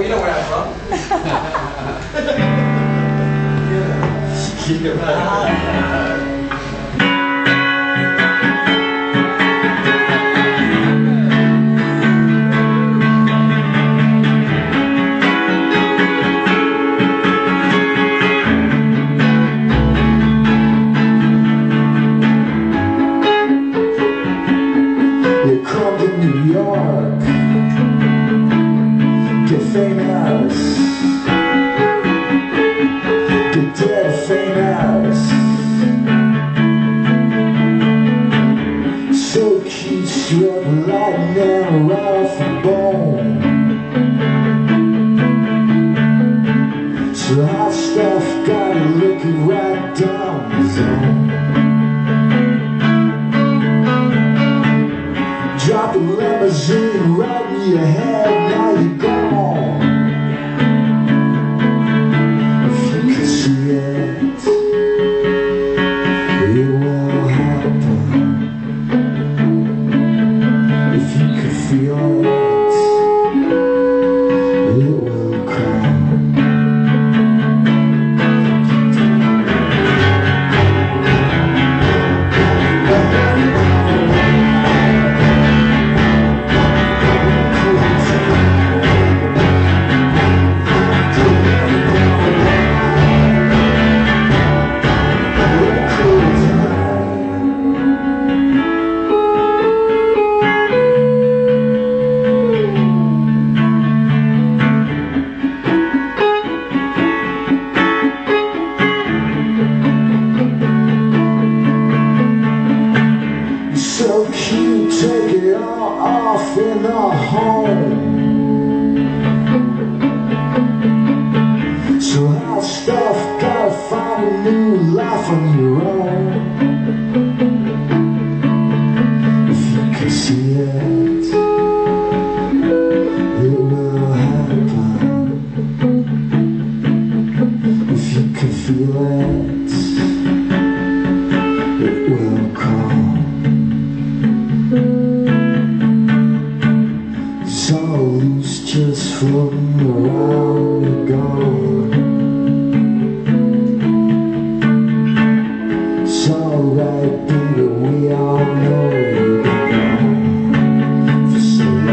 well, you know where I'm from. Yeah. You come to New York, get famous, get dead famous. So cute, struck lightning right off the bone. So hot stuff gotta look right down the zone. Drop a limousine right in your head, now you're gone. If you can see it, it will happen. If you can feel it, it will come. So cute, take it all off in a home. So hot stuff, gotta find a new life on your own. If you can see it, it will happen. If you can feel it, it will come. Just floating around and gone. It's alright, baby, we all know you're gone for so long.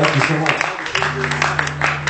Thank you so much.